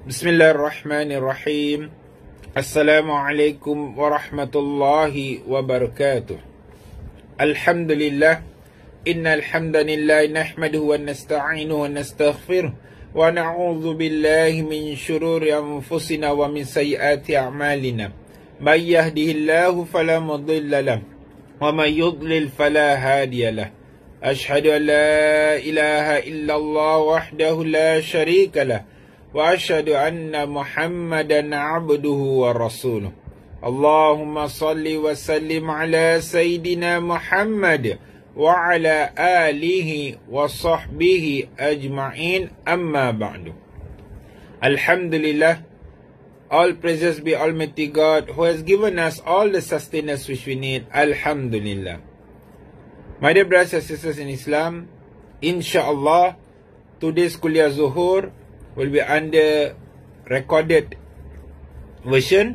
Bismillahirrahmanirrahim. Assalamualaikum warahmatullahi wabarakatuh. Alhamdulillah. Innal hamdalillah nahmaduhu wa nasta'inuhu wa nastaghfiruh wa na'udzu billahi min shururi anfusina wa min sayyiati a'malina. May yahdihillahu fala mudilla lahu wa may yudlil fala hadiya lahu. Ashhadu an la ilaha illallah wahdahu la sharika lah. وأشهد أن محمدا عبده ورسوله اللهم صل وسلم على سيدنا محمد وعلى آله وصحبه أجمعين أما بعد. Alhamdulillah, all praises be Almighty God who has given us all the sustenance which we need. Alhamdulillah. My dear brothers and sisters in Islam, Insha'Allah, today's Kuliah Zuhur will be under recorded version.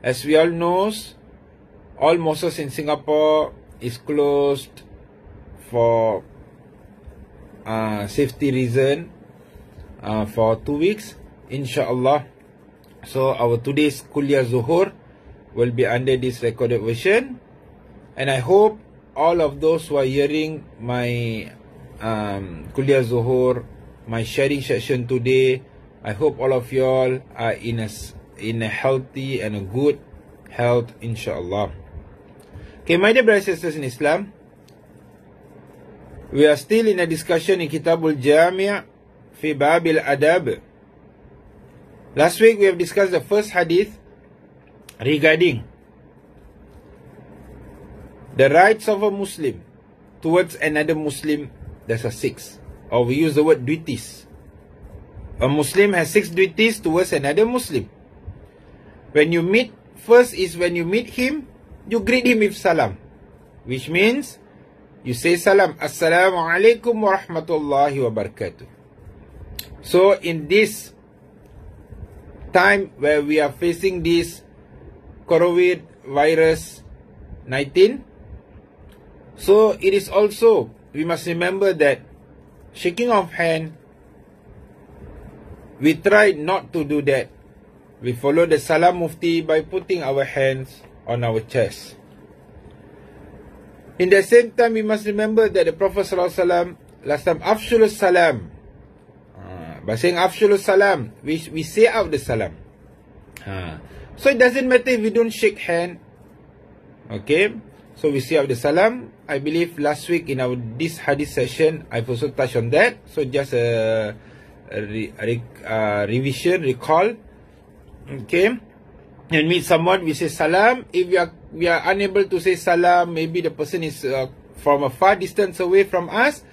As we all know, all mosques in Singapore is closed for safety reason for 2 weeks, inshallah. So our today's Kuliah Zuhur will be under this recorded version, and I hope all of those who are hearing my Kuliah Zuhur, my sharing session today, I hope all of y'all are in a healthy and a good health, inshallah. Okay, my dear brothers and sisters in Islam, we are still in a discussion in Kitabul Jami'a Fi Ba'abil Adab. Last week we have discussed the first hadith regarding the rights of a Muslim towards another Muslim. That's a 6. Or we use the word duties. A Muslim has 6 duties towards another Muslim. When you meet, first is when you meet him, you greet him with salam, which means you say salam, assalamu alaikum wa rahmatullahi wa barakatuh. So in this time where we are facing this COVID-19, so it is also, we must remember that shaking of hand, we try not to do that. We follow the Salam Mufti by putting our hands on our chest. In the same time, we must remember that the Prophet ﷺ, last time, Afshulus Salam. By saying Afshulus Salam, we say out the Salam. So it doesn't matter if we don't shake hand. Okay? So we say out the Salam. I believe last week in this hadith session, I've also touched on that. So just a revision, recall. Okay. And meet someone, we say salam. If we are unable to say salam, maybe the person is from a far distance away from us,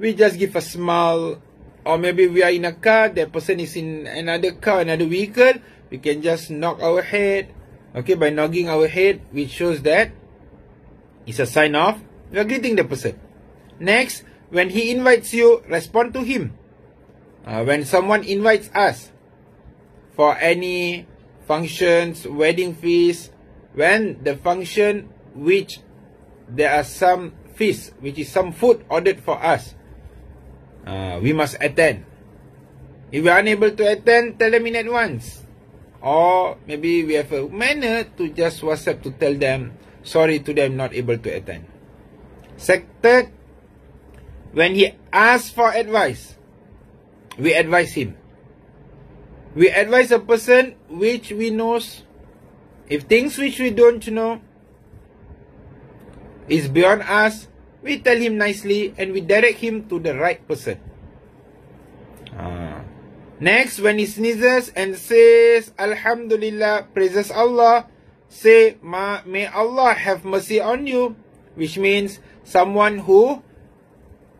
we just give a smile. Or maybe we are in a car, that person is in another car, another vehicle, we can just knock our head. Okay, by knocking our head, which shows that it's a sign of we are greeting the person. Next, when he invites you, respond to him. When someone invites us for any functions, wedding feast, when the function which there are some feast, which is some food ordered for us, we must attend. If we are unable to attend, tell them in advance. Or maybe we have a manner to just WhatsApp to tell them, sorry today I'm not able to attend. Second, when he asks for advice, we advise him. We advise a person which we know, if things which we don't know is beyond us, we tell him nicely and we direct him to the right person. Next, when he sneezes and says, Alhamdulillah, praises Allah, say, may Allah have mercy on you, which means someone who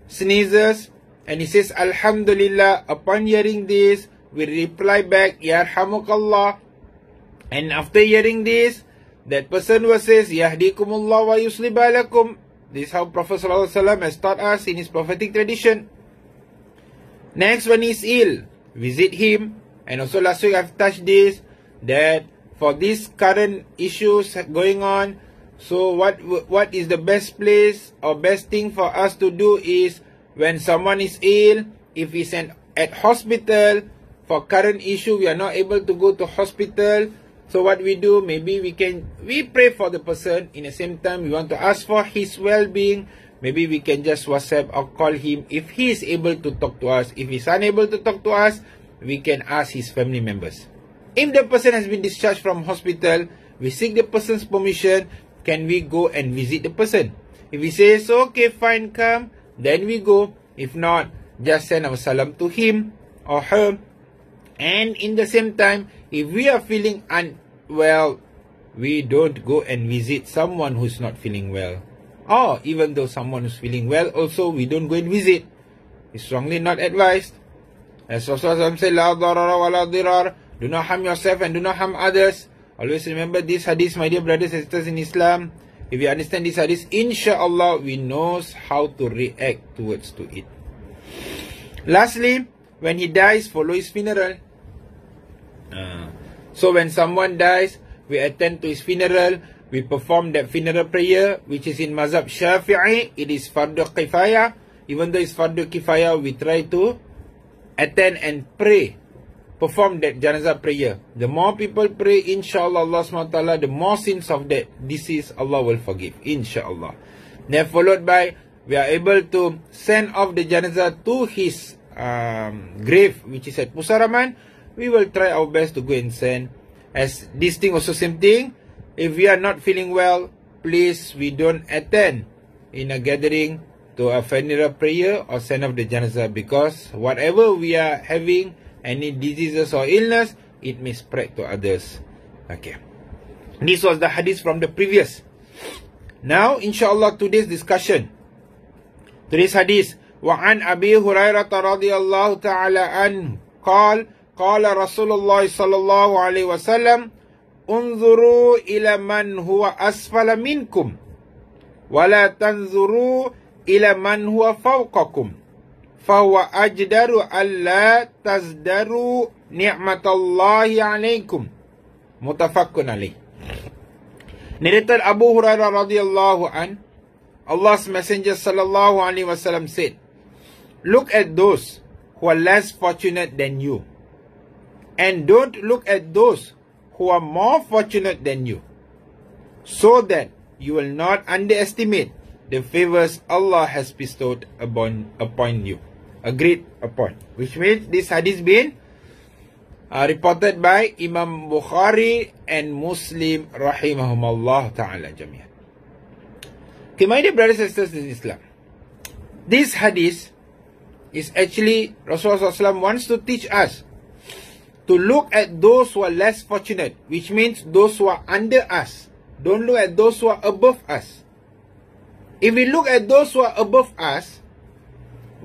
sneezes and he says Alhamdulillah, upon hearing this, we reply back Yarhamukallah, and after hearing this, that person who says Yahdikumullah wa yusli balakum. This is how Prophet ﷺ has taught us in his prophetic tradition. Next, when he is ill, visit him, and also last week I've touched this, that for these current issues going on, so what is the best place or best thing for us to do is, when someone is ill, if he's at hospital, For current issue, we are not able to go to hospital. So what we do, maybe we pray for the person. In the same time, we want to ask for his well-being. Maybe we can just WhatsApp or call him if he is able to talk to us. If he's unable to talk to us, we can ask his family members. If the person has been discharged from hospital, we seek the person's permission. Can we go and visit the person? If he says, okay, fine, come, then we go. If not, just send our salam to him or her. And in the same time, if we are feeling unwell, we don't go and visit someone who's not feeling well. Or even though someone who's feeling well, also we don't go and visit. It's strongly not advised. As Rasulullah said, la darara wa la dirar. Do not harm yourself and do not harm others. Always remember this hadith, my dear brothers and sisters in Islam. If you understand this hadith, inshallah, we know how to react towards to it. Lastly, when he dies, follow his funeral. So when someone dies, we attend to his funeral. We perform that funeral prayer, which is in Mazhab Shafi'i. It is Fardu Kifaya. Even though it's Fardu Kifaya, we try to attend and pray. Perform that janazah prayer. The more people pray, inshallah, Allah SWT, the more sins of that disease, Allah will forgive, inshallah. Then followed by, we are able to send off the janazah to his grave, which is at Pusaraman. We will try our best to go and send. As this thing also same thing, if we are not feeling well, please we don't attend in a gathering to a funeral prayer or send off the janazah, because whatever we are having, any diseases or illness, it may spread to others. Okay. This was the hadith from the previous. Now, inshallah, today's discussion. Today's hadith. وعن أبي هريرة رضي الله تعالى عنه قال قال رسول الله صلى الله عليه وسلم انظروا إلى من هو أسفل منكم ولا تنظروا إلى من هو فوقكم فهو أجدر ألا تزدروا نعمة الله عليكم متفق عليه. Narrated Abu Hurairah radiyallahu an, Allah's Messenger sallallahu alaihi wasallam said, look at those who are less fortunate than you, and don't look at those who are more fortunate than you, so that you will not underestimate the favors Allah has bestowed upon you. Agreed upon. Which means this hadith been reported by Imam Bukhari and Muslim rahimahumullah ta'ala jami'an. Okay, my dear brothers and sisters in Islam, this hadith is actually Rasulullah SAW wants to teach us to look at those who are less fortunate, which means those who are under us. Don't look at those who are above us. If we look at those who are above us,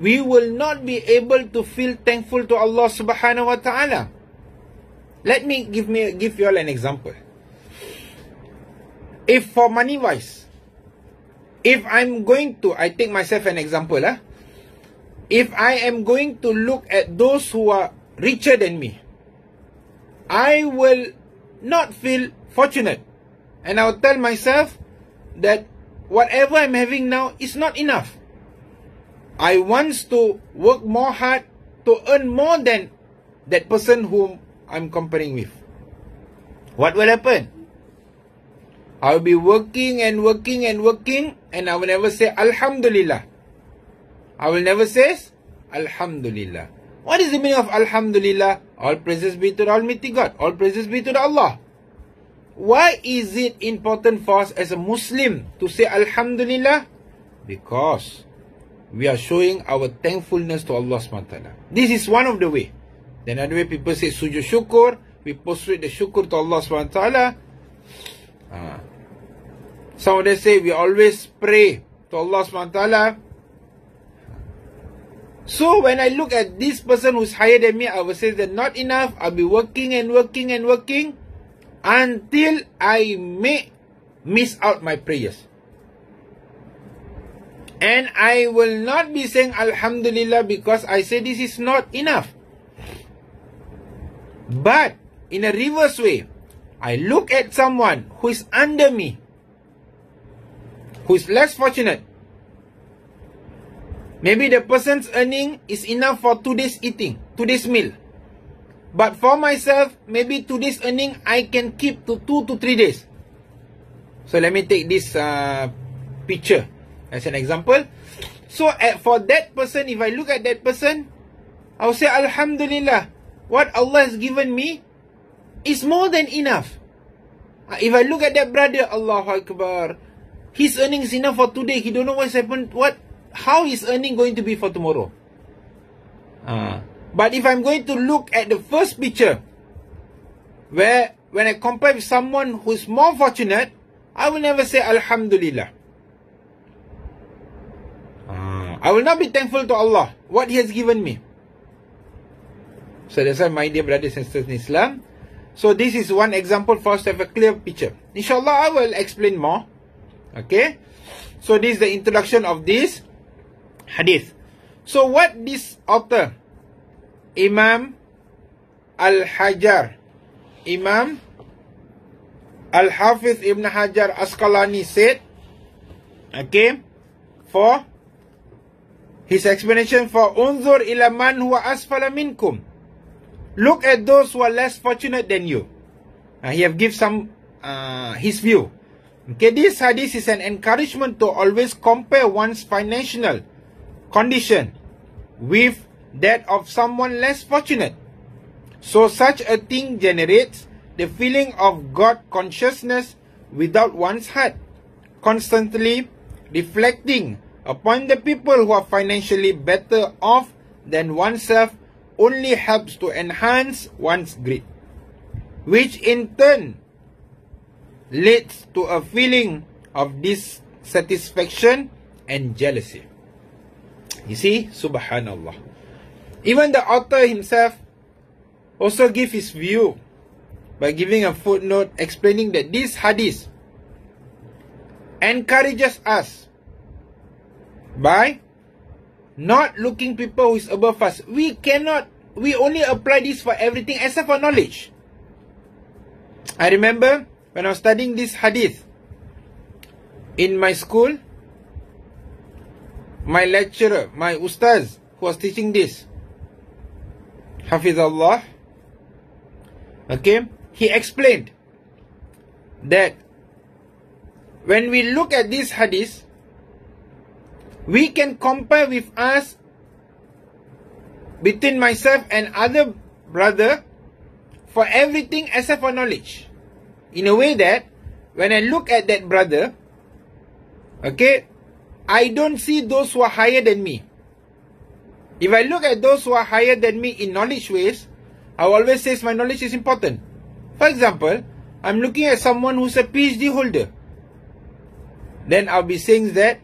we will not be able to feel thankful to Allah subhanahu wa ta'ala. Let me give you all an example. If for money wise, if I'm going to, I take myself an example, if I am going to look at those who are richer than me, I will not feel fortunate. And I will tell myself that whatever I'm having now is not enough. I want to work more hard to earn more than that person whom I'm comparing with. What will happen? I'll be working and working and working, and I will never say Alhamdulillah. I will never say Alhamdulillah. What is the meaning of Alhamdulillah? All praises be to the Almighty God. All praises be to the Allah. Why is it important for us as a Muslim to say Alhamdulillah? Because we are showing our thankfulness to Allah SWT. This is one of the way. Then another way, people say sujud shukur. We prostrate the shukur to Allah SWT. Some of them say we always pray to Allah SWT. So when I look at this person who's higher than me, I will say that not enough. I'll be working and working and working until I may miss out my prayers. And I will not be saying Alhamdulillah, because I say this is not enough. But in a reverse way, I look at someone who is under me, who is less fortunate. Maybe the person's earning is enough for today's eating, today's meal. But for myself, maybe today's earning I can keep to 2 to 3 days. So let me take this picture as an example. So for that person, if I look at that person, I will say, Alhamdulillah, what Allah has given me is more than enough. If I look at that brother, Allahu Akbar, his earning is enough for today. He don't know what's happened. How is earning going to be for tomorrow? But if I'm going to look at the first picture, where when I compare with someone who's more fortunate, I will never say Alhamdulillah. I will not be thankful to Allah, what He has given me. So that's why, my dear brothers and sisters in Islam, so this is one example for us to have a clear picture. Inshallah, I will explain more. Okay? So this is the introduction of this hadith. So what this author, Imam Al-Hajar, Imam Al-Hafiz Ibn Hajar Asqalani said, okay, for his explanation for Unzur ila man huwa asfala minkum. Look at those who are less fortunate than you. He have give some his view. Okay, this hadith is an encouragement to always compare one's financial condition with that of someone less fortunate. So such a thing generates the feeling of God consciousness without one's heart, constantly reflecting upon the people who are financially better off than oneself only helps to enhance one's greed, which in turn leads to a feeling of dissatisfaction and jealousy. You see, subhanallah. Even the author himself also gives his view by giving a footnote explaining that this hadith encourages us by not looking people who is above us. We only apply this for everything except for knowledge. I remember when I was studying this hadith in my school, my lecturer, my ustaz who was teaching this, Hafizallah, okay, he explained that when we look at this hadith, we can compare with us between myself and other brother for everything except for knowledge. In a way that when I look at that brother, okay, I don't see those who are higher than me. If I look at those who are higher than me in knowledge ways, I always say my knowledge is important. For example, I'm looking at someone who's a PhD holder. Then I'll be saying that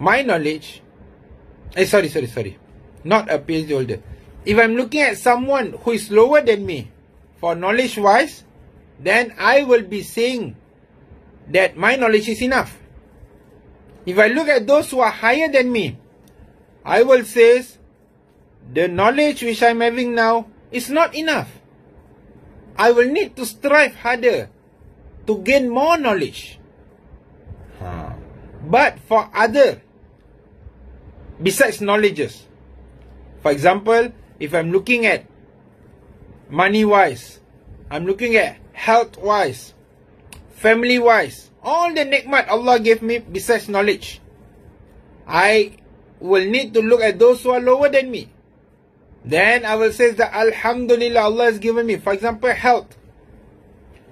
my knowledge, not a PhD holder. If I'm looking at someone who is lower than me for knowledge wise, then I will be saying that my knowledge is enough. If I look at those who are higher than me, I will say the knowledge which I'm having now is not enough. I will need to strive harder to gain more knowledge. But for other, besides knowledges, for example, if I'm looking at money-wise, I'm looking at health-wise, family-wise, all the nikmat Allah gave me besides knowledge, I will need to look at those who are lower than me. Then I will say that Alhamdulillah, Allah has given me, for example, health.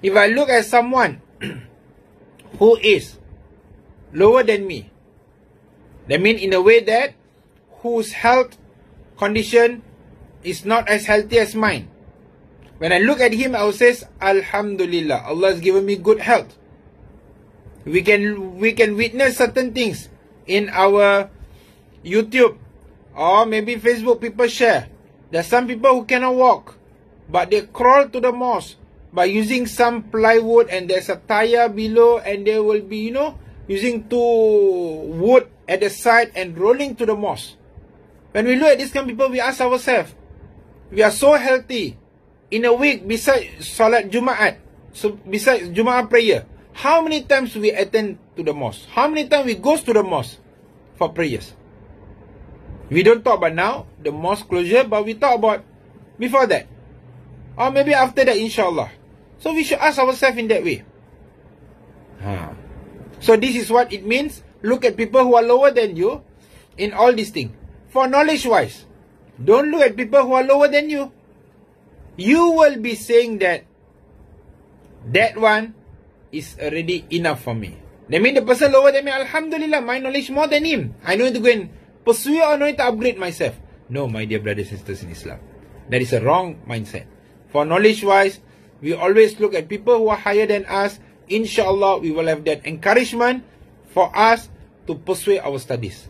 If I look at someone who is lower than me, that means in a way that whose health condition is not as healthy as mine, when I look at him, I will say, Alhamdulillah, Allah has given me good health. We can witness certain things in our YouTube or maybe Facebook. People share. There are some people who cannot walk, but they crawl to the mosque by using some plywood, and there's a tire below, and they will be, you know, using 2 wood at the side and rolling to the mosque. When we look at these kind of people, we ask ourselves, we are so healthy. In a week, besides Salat Jumaat, so besides Jumaat prayer, how many times we attend to the mosque? How many times we go to the mosque for prayers? We don't talk about now, the mosque closure, but we talk about before that, or maybe after that, inshallah. So we should ask ourselves in that way. So this is what it means. Look at people who are lower than you in all these things. For knowledge-wise, don't look at people who are lower than you. You will be saying that that one is already enough for me. That means the person lower than me, alhamdulillah, my knowledge more than him. I don't need to go and pursue or not to upgrade myself. No, my dear brothers and sisters in Islam. That is a wrong mindset. For knowledge-wise, we always look at people who are higher than us. Inshallah, we will have that encouragement for us to pursue our studies,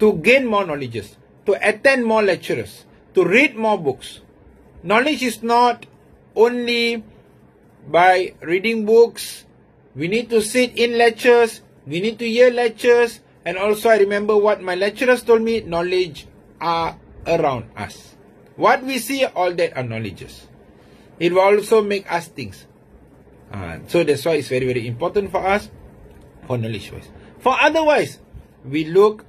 to gain more knowledges, to attend more lectures, to read more books. Knowledge is not only by reading books. We need to sit in lectures, we need to hear lectures, and also I remember what my lecturers told me, knowledge are around us. What we see, all that are knowledges. It will also make us things. So that's why it's very, very important for us, for knowledge-wise. For otherwise, we look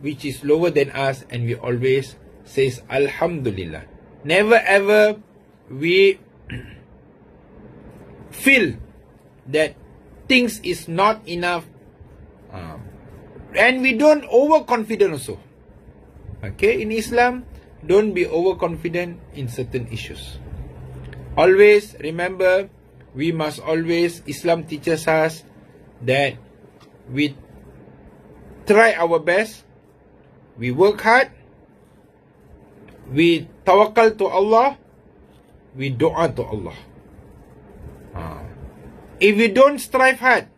which is lower than us and we always says alhamdulillah. Never ever we feel that things is not enough, and we don't overconfident also. Okay, in Islam, don't be overconfident in certain issues. Always remember, we must always, Islam teaches us that we try our best, we work hard, we tawakkal to Allah, we dua to Allah. If you don't strive hard,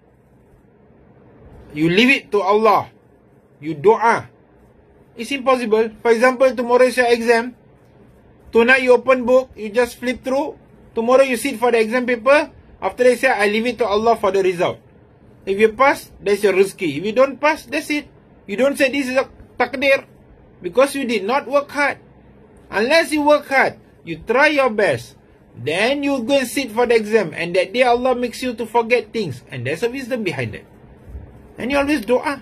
you leave it to Allah, you dua, it's impossible. For example, tomorrow is your exam, tonight you open book, you just flip through. Tomorrow you sit for the exam paper. After they say, I leave it to Allah for the result. If you pass, that's your rizki. If you don't pass, that's it. You don't say this is a takdir, because you did not work hard. Unless you work hard, you try your best, then you go and sit for the exam. And that day Allah makes you to forget things. And there's a wisdom behind that. And you always dua.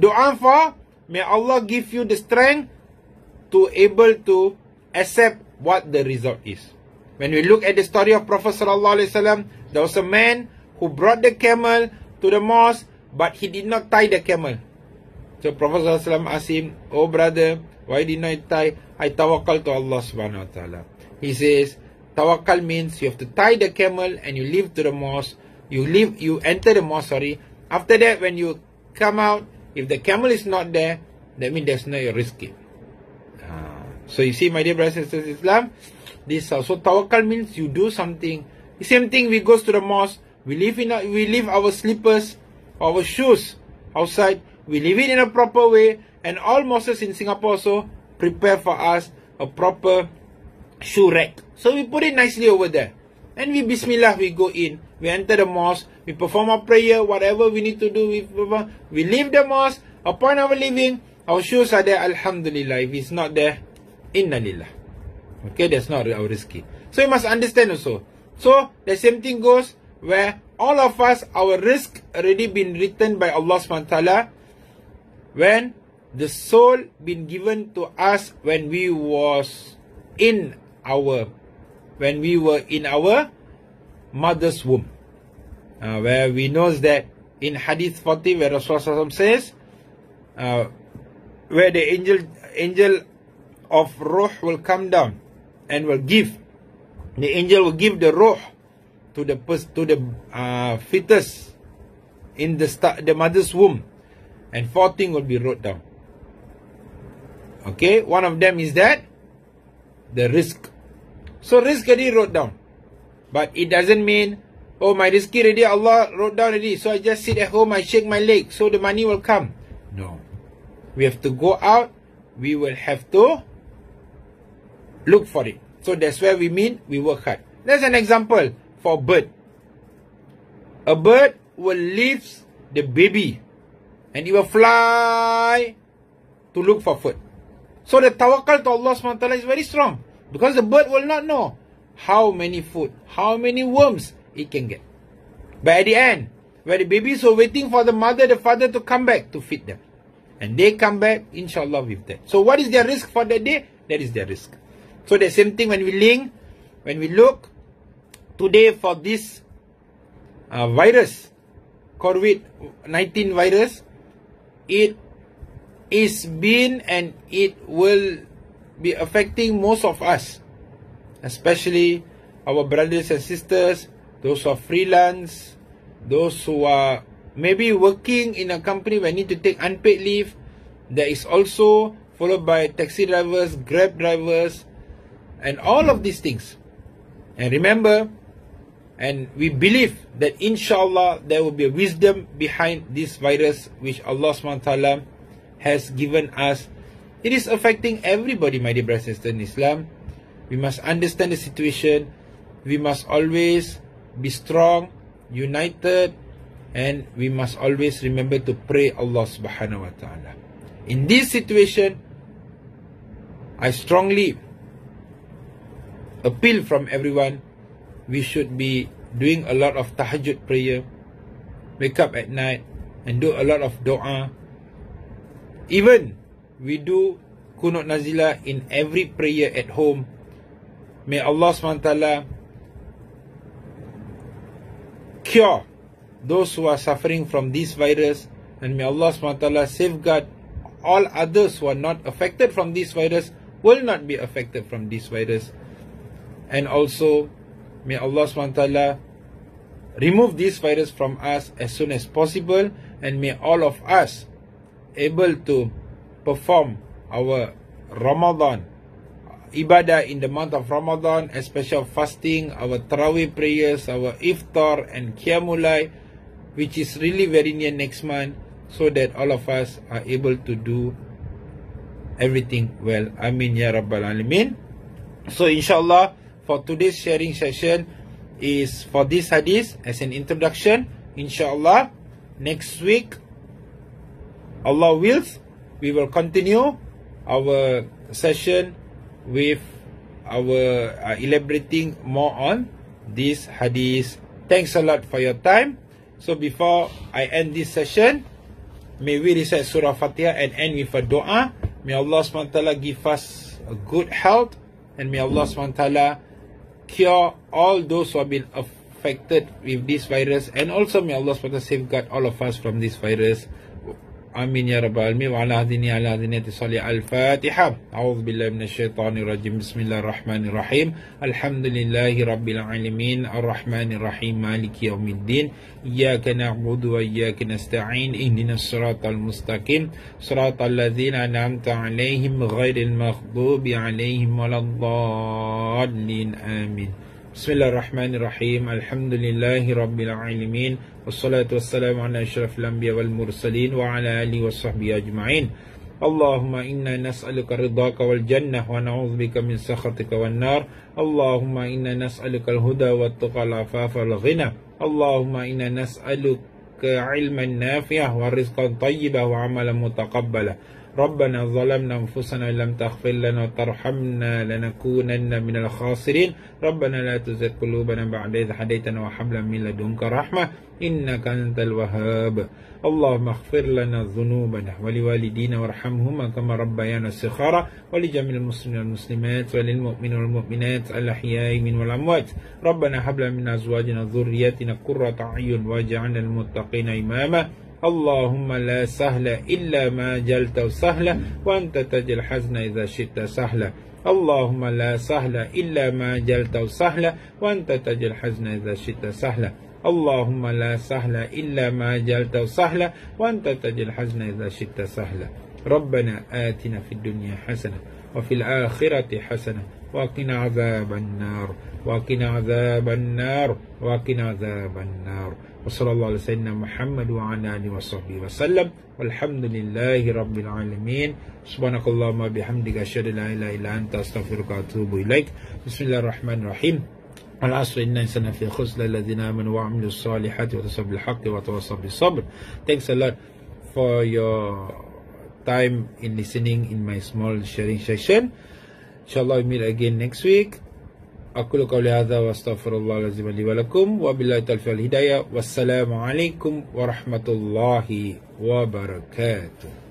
Dua for, may Allah give you the strength to able to accept what the result is. When we look at the story of Prophet ﷺ, there was a man who brought the camel to the mosque, but he did not tie the camel. So Prophet ﷺ asked him, "Oh brother, why did not you tie?" "I tawakkal to Allah subhanahu wa ta'ala." He says, tawakkal means you have to tie the camel and you leave to the mosque. You enter the mosque, sorry. After that, when you come out, if the camel is not there, that means there's no risk. So you see, my dear brothers and sisters in Islam, this also tawakkal means you do something. The same thing, we goes to the mosque, we leave our slippers, our shoes outside, we leave it in a proper way, and all mosques in Singapore also prepare for us a proper shoe rack. So we put it nicely over there. And we bismillah, we go in, we enter the mosque, we perform our prayer, whatever we need to do, we leave the mosque. Upon our leaving, our shoes are there, alhamdulillah. If it's not there, inna lillah. Okay, that's not our risky. So you must understand also. So the same thing goes where all of us, our risk already been written by Allah subhanahu wa ta'ala when the soul been given to us when we was in our, when we were in our mother's womb. Where we knows that in Hadith 40 where Rasulullah says, where the angel of Ruh will come down and will give, the angel will give the Ruh to the fetus in the mother's womb, and 4 things will be wrote down. Okay, one of them is that the risk. So risk already wrote down, but it doesn't mean, oh, my risk already Allah wrote down already, so I just sit at home, I shake my leg, so the money will come. No, we have to go out, we will have to look for it. So that's where we mean we work hard. There's an example for a bird. A bird will leave the baby and it will fly to look for food. So the tawakkal to Allah subhanahu wa ta'ala is very strong, because the bird will not know how many food, how many worms it can get. But at the end, where the babies are waiting for the mother, the father to come back to feed them. And they come back, inshallah, with that. So what is their risk for that day? That is their risk. So the same thing when we link, when we look today for this virus, COVID-19 virus, it is been and it will be affecting most of us, especially our brothers and sisters, those who are freelance, those who are maybe working in a company where need to take unpaid leave. There is also followed by taxi drivers, Grab drivers, and all of these things. And remember, and we believe that inshallah there will be a wisdom behind this virus which Allah SWT has given us. It is affecting everybody, my dear brothers and sisters in Islam. We must understand the situation. We must always be strong, united, and we must always remember to pray Allah subhanahu wa ta'ala. In this situation, I strongly appeal from everyone, we should be doing a lot of tahajjud prayer, wake up at night and do a lot of dua. Even we do kunut nazilah in every prayer at home. May Allah SWT cure those who are suffering from this virus, and may Allah SWT safeguard all others who are not affected from this virus, will not be affected from this virus. And also, may Allah SWT remove this virus from us as soon as possible, and may all of us able to perform our Ramadan ibadah in the month of Ramadan, especially fasting, our Tarawih prayers, our Iftar and Qiyamulai, which is really very near next month, so that all of us are able to do everything well. Amin ya Rabbal Alamin. So inshallah, for today's sharing session is for this hadith as an introduction. Inshallah, next week, Allah wills, we will continue our session with our elaborating more on this hadith. Thanks a lot for your time. So before I end this session, may we recite Surah Fatiha and end with a dua. May Allah SWT give us a good health, and may Allah SWT cure all those who have been affected with this virus, and also may Allah SWT safeguard all of us from this virus. آمين يا رب العالمين وعلى هديني على هديني تصلي الفاتحة أعوذ بالله من الشيطان الرجيم بسم الله الرحمن الرحيم الحمد لله رب العالمين الرحمن الرحيم مالك يوم الدين إياك نعبد وإياك نستعين إهدنا الصراط المستقيم صراط الذين أنعمت عليهم غير المغضوب عليهم ولا الضالين آمين بسم الله الرحمن الرحيم الحمد لله رب العالمين والصلاة والسلام على أشرف الأنبياء والمرسلين وعلى آله وصحبه أجمعين اللهم إنا نسألك رضاك والجنة ونعوذ بك من سخطك والنار اللهم إنا نسألك الهدى والتقى والعفاف والغنى اللهم إنا نسألك علما نافعا ورزقا طيبا وعملا متقبلا ربنا ظلمنا أنفسنا لم تغفر لنا وترحمنا لنكونن من الخاسرين ربنا لا تزغ قلوبنا بعد إذ هديتنا وهب لنا من لدنك رحمة إنك أنت الوهاب اللهم اغفر لنا ذنوبنا ولوالدينا وارحمهما كما ربيانا صغارا ولجميع المسلمين والمسلمات وللمؤمنين والمؤمنات الأحياء منهم والأموات ربنا هب لنا من أزواجنا وذرياتنا قرة أعين واجعلنا للمتقين إماما اللهم لا سهل إلا ما جعلته سهلا وأنت تجعل الحزن إذا شئت سهلا اللهم لا سهل إلا ما جعلته سهلا وأنت تجعل الحزن إذا شئت سهلا اللهم لا سهل إلا ما جعلته سهلا وأنت تجعل الحزن إذا شئت سهلا ربنا آتنا في الدنيا حسنة وفي الآخرة حسنة وقنا عذاب النار وقنا عذاب النار وقنا عذاب النار وصلى الله على سيدنا محمد وعلى آله وصحبه وسلم والحمد لله رب العالمين سبحانك اللهم وبحمدك أشهد أن لا إله إلا أنت أستغفرك وأتوب إليك بسم الله الرحمن الرحيم والعصر إن الإنسان في خسر الذين آمنوا وعملوا الصالحات وتواصوا بالحق وتواصوا بالصبر. Thanks a lot for your time in listening in my small sharing session. Inshallah we meet again next week. أقول قولي هذا واستغفر الله العظيم لي ولكم وبالله التوفيق والهداية والسلام عليكم ورحمة الله وبركاته.